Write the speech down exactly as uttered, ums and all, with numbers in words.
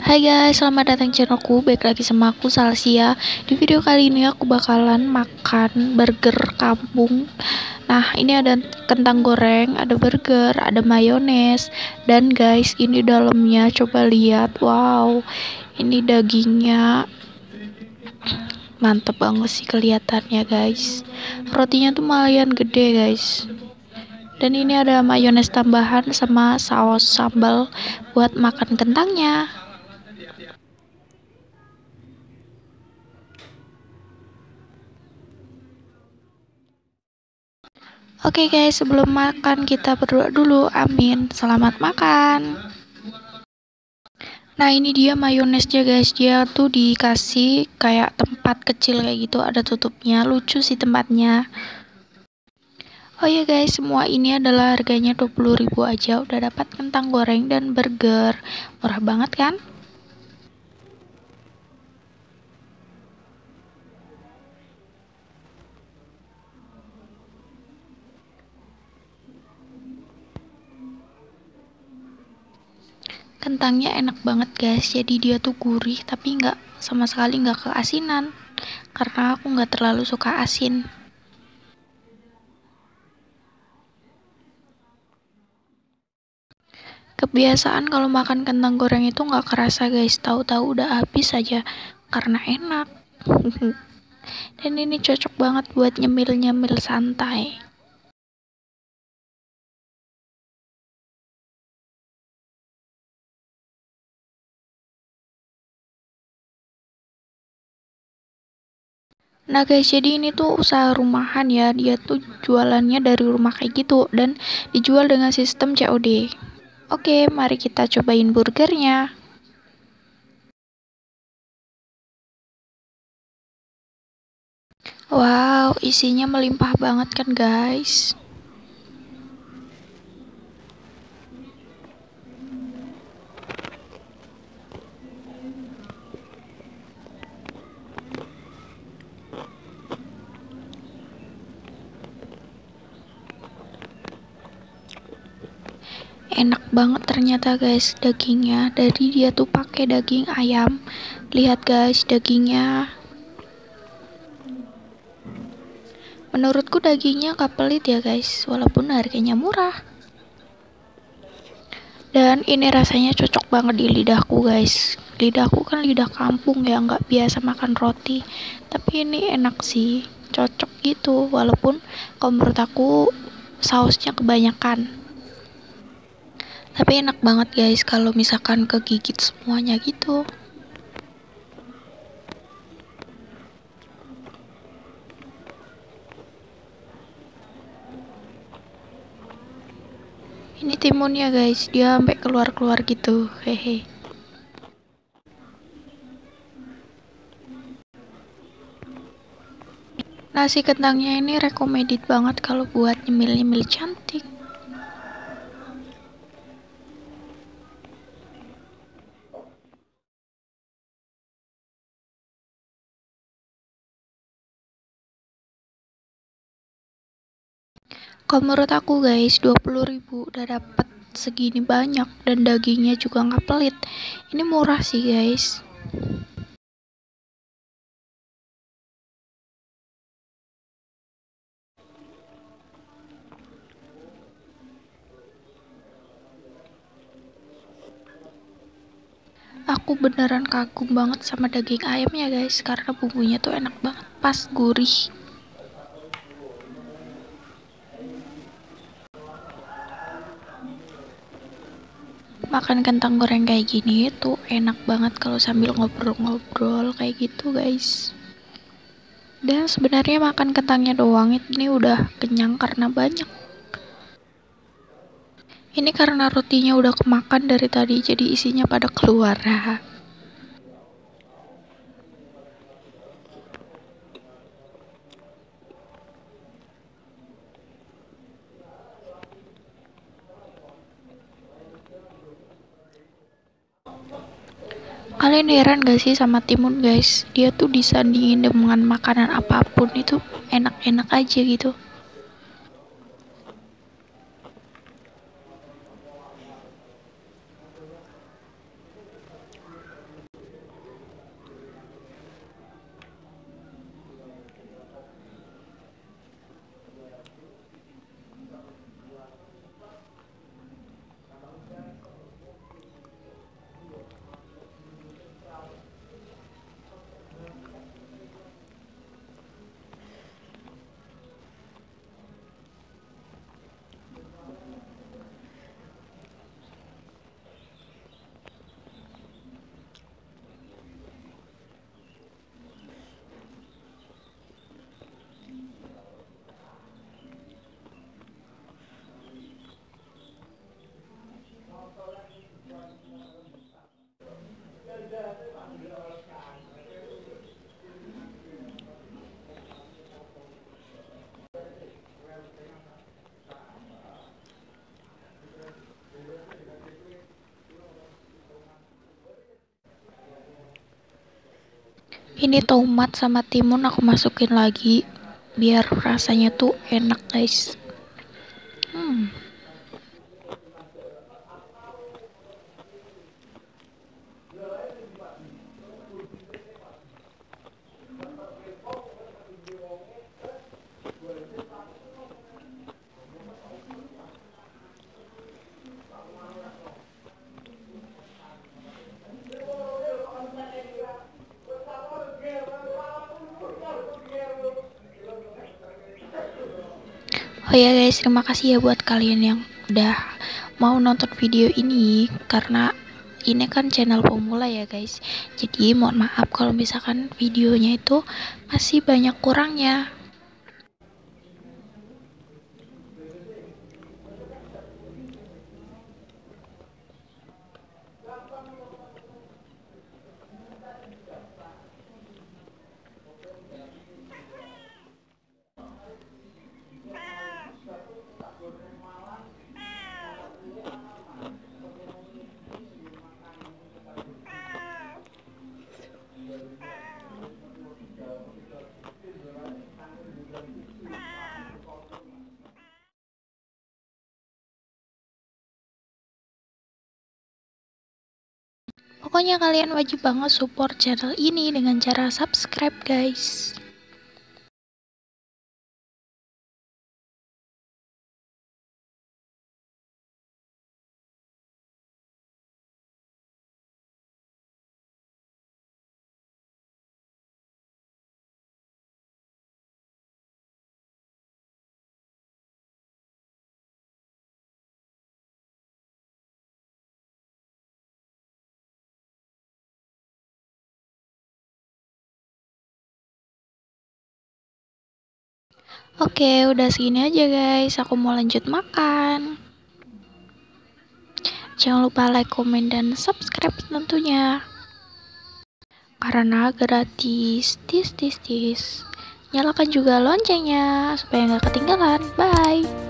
Hai guys, selamat datang di channelku. Baik lagi sama aku, Salsia. Di video kali ini aku bakalan makan burger kampung. Nah, ini ada kentang goreng, ada burger, ada mayones. Dan guys, ini dalamnya, coba lihat. Wow, ini dagingnya mantep banget sih kelihatannya guys. Rotinya tuh malahan gede guys. Dan ini ada mayones tambahan sama saus sambal buat makan kentangnya. Oke okay guys, sebelum makan kita berdoa dulu, amin. Selamat makan. Nah ini dia mayonesnya guys, dia tuh dikasih kayak tempat kecil kayak gitu, ada tutupnya, lucu sih tempatnya. Oh ya yeah guys, semua ini adalah harganya dua puluh ribu aja, udah dapat kentang goreng dan burger, murah banget kan? Kentangnya enak banget guys, jadi dia tuh gurih tapi nggak sama sekali nggak keasinan karena aku nggak terlalu suka asin. Kebiasaan kalau makan kentang goreng itu nggak kerasa guys, tahu-tahu udah habis aja karena enak. Dan ini cocok banget buat nyemil-nyemil santai. Nah guys, jadi ini tuh usaha rumahan ya, dia tuh jualannya dari rumah kayak gitu dan dijual dengan sistem C O D. Oke, mari kita cobain burgernya. Wow, isinya melimpah banget kan guys. Enak banget ternyata guys dagingnya, dari dia tuh pakai daging ayam. Lihat guys dagingnya, menurutku dagingnya gak pelit ya guys, walaupun harganya murah. Dan ini rasanya cocok banget di lidahku guys, lidahku kan lidah kampung ya, nggak biasa makan roti, tapi ini enak sih, cocok gitu, walaupun kalau menurut aku sausnya kebanyakan. Tapi enak banget guys kalau misalkan kegigit semuanya gitu. Ini timunnya guys, dia sampai keluar-keluar gitu. Hehe. Nasi kentangnya ini recommended banget kalau buat nyemil-nyemil cantik. Kalau menurut aku guys, dua puluh ribu udah dapat segini banyak dan dagingnya juga nggak pelit. Ini murah sih guys. Aku beneran kagum banget sama daging ayamnya guys, karena bumbunya tuh enak banget, pas gurih. Makan kentang goreng kayak gini tuh enak banget kalau sambil ngobrol-ngobrol kayak gitu guys. Dan sebenarnya makan kentangnya doang ini udah kenyang karena banyak. Ini karena rotinya udah kemakan dari tadi jadi isinya pada keluar. Kalian heran gak sih sama timun guys, dia tuh disandingin dengan makanan apapun itu enak-enak aja gitu. Ini tomat sama timun aku masukin lagi biar rasanya tuh enak, guys. Hmm. Oh ya guys, terima kasih ya buat kalian yang udah mau nonton video ini, karena ini kan channel pemula ya guys. Jadi mohon maaf kalau misalkan videonya itu masih banyak kurangnya. Pokoknya kalian wajib banget support channel ini dengan cara subscribe, guys. Oke, udah segini aja guys, aku mau lanjut makan. Jangan lupa like, komen, dan subscribe tentunya. Karena gratis, tis tis tis. Nyalakan juga loncengnya supaya nggak ketinggalan. Bye.